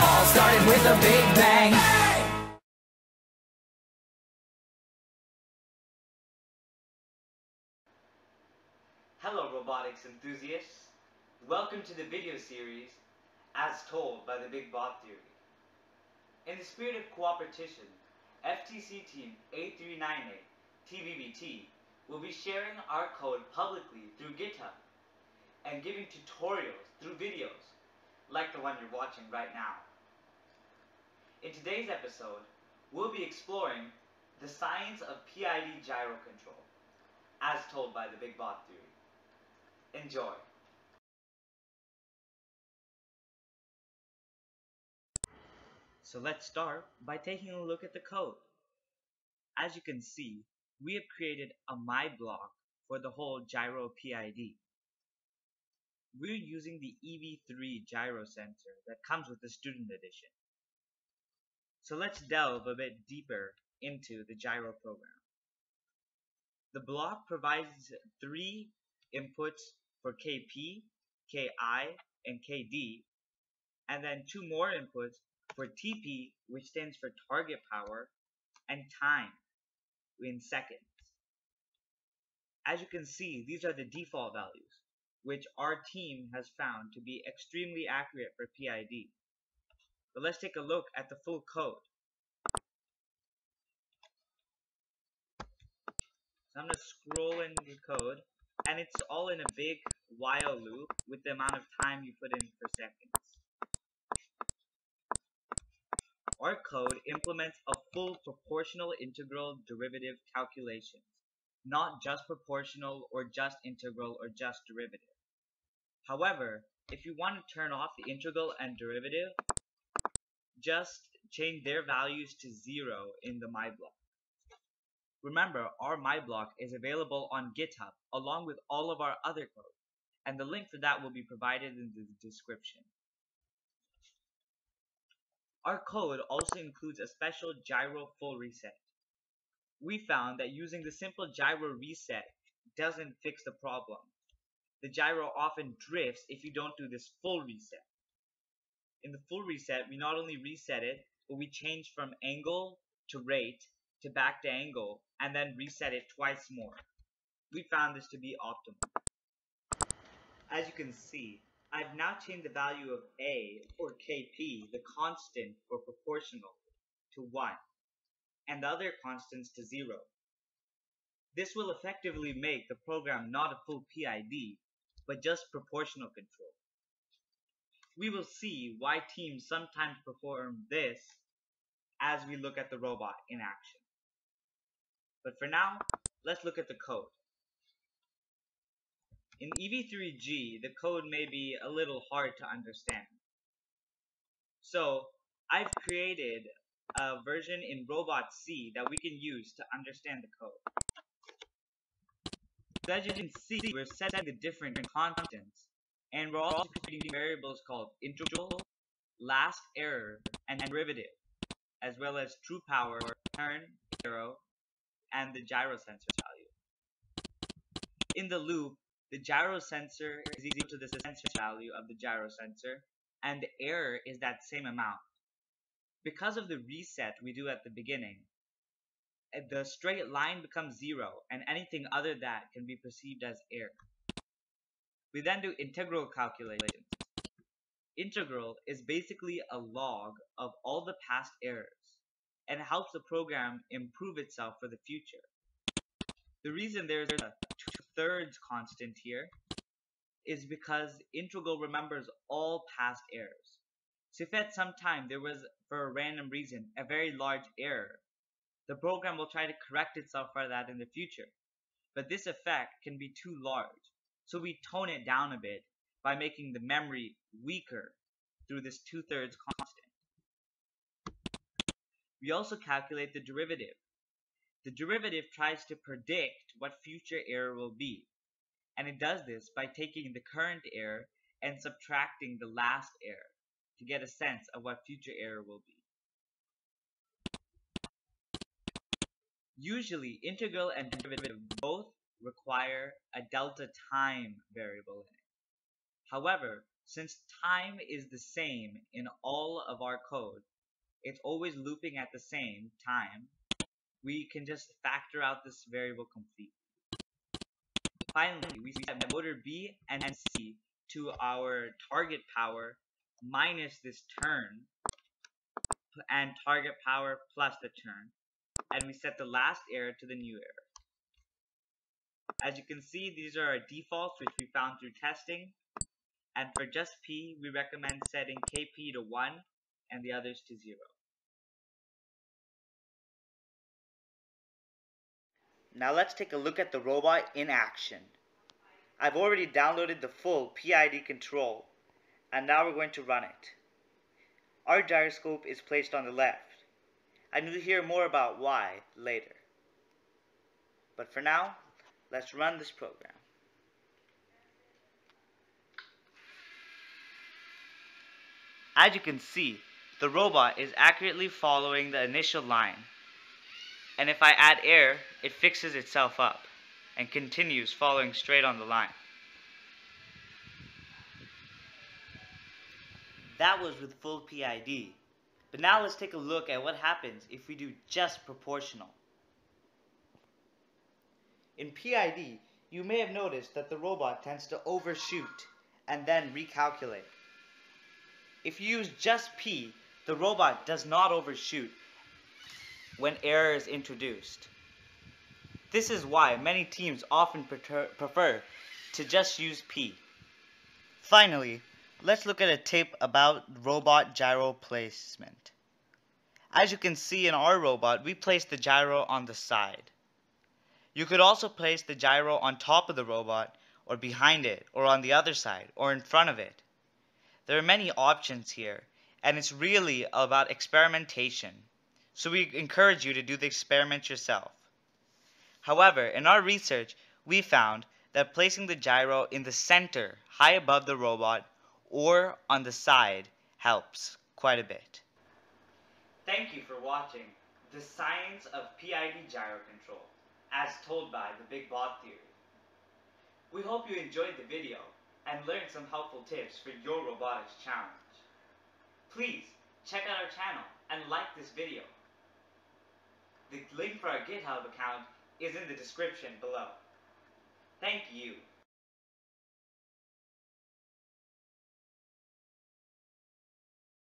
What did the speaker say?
All started with a big bang. Hello robotics enthusiasts. Welcome to the video series, As Told by the Big Bot Theory. In the spirit of cooperation, FTC Team 8398 TVBT will be sharing our code publicly through GitHub and giving tutorials through videos like the one you're watching right now. In today's episode, we'll be exploring the science of PID gyro control, as told by the Big Bot Theory. Enjoy. So let's start by taking a look at the code. As you can see, we have created a MyBlock for the whole gyro PID. We're using the EV3 gyro sensor that comes with the student edition. So let's delve a bit deeper into the gyro program. The block provides three inputs for KP, KI, and KD, and then two more inputs for TP, which stands for target power, and time in seconds. As you can see, these are the default values, which our team has found to be extremely accurate for PID. But let's take a look at the full code. So I'm going to scroll in the code, and it's all in a big while loop with the amount of time you put in for seconds. Our code implements a full proportional integral derivative calculation, not just proportional or just integral or just derivative. However, if you want to turn off the integral and derivative, just change their values to 0 in the MyBlock. Remember, our MyBlock is available on GitHub along with all of our other code, and the link for that will be provided in the description. Our code also includes a special gyro full reset. We found that using the simple gyro reset doesn't fix the problem. The gyro often drifts if you don't do this full reset. In the full reset, we not only reset it, but we change from angle to rate to back to angle and then reset it twice more. We found this to be optimal. As you can see, I've now changed the value of A, or KP, the constant for proportional, to 1, and the other constants to 0. This will effectively make the program not a full PID, but just proportional control. We will see why teams sometimes perform this as we look at the robot in action. But for now, let's look at the code. In EV3G, the code may be a little hard to understand. So, I've created a version in Robot C that we can use to understand the code. So as you can see, we're setting the different constants, and we're also creating variables called integral, last error, and derivative, as well as true power, turn, zero, and the gyro sensor value. In the loop, the gyro sensor is equal to the sensor value of the gyro sensor, and the error is that same amount. Because of the reset we do at the beginning, the straight line becomes 0, and anything other than that can be perceived as error. We then do integral calculations. Integral is basically a log of all the past errors, and helps the program improve itself for the future. The reason there's a two-thirds constant here is because integral remembers all past errors. So if at some time there was, for a random reason, a very large error, the program will try to correct itself for that in the future. But this effect can be too large, so we tone it down a bit by making the memory weaker through this two-thirds constant. We also calculate the derivative. The derivative tries to predict what future error will be, and it does this by taking the current error and subtracting the last error to get a sense of what future error will be. Usually, integral and derivative both require a delta time variable in it. However, Since time is the same in all of our code, it's always looping at the same time, we can just factor out this variable completely. Finally, we set motor B and C to our target power minus this turn, and target power plus the turn, and we set the last error to the new error. As you can see, these are our defaults which we found through testing, and for just P, we recommend setting KP to 1 and the others to 0. Now let's take a look at the robot in action. I've already downloaded the full PID control, and now we're going to run it. Our gyroscope is placed on the left, and you'll hear more about why later. But for now, let's run this program. As you can see, the robot is accurately following the initial line, and if I add air, it fixes itself up and continues following straight on the line. That was with full PID, but now let's take a look at what happens if we do just proportional. In PID, you may have noticed that the robot tends to overshoot and then recalculate. If you use just P, the robot does not overshoot when error is introduced. This is why many teams often prefer to just use P. Finally, let's look at a tip about robot gyro placement. As you can see in our robot, we place the gyro on the side. You could also place the gyro on top of the robot, or behind it, or on the other side, or in front of it. There are many options here, and it's really about experimentation. So we encourage you to do the experiment yourself. However, in our research, we found that placing the gyro in the center, high above the robot, or on the side helps quite a bit. Thank you for watching The Science of PID Gyro Control, as told by The Big Bot Theory. We hope you enjoyed the video and learned some helpful tips for your robotics challenge. Please check out our channel and like this video. The link for our GitHub account is in the description below. Thank you.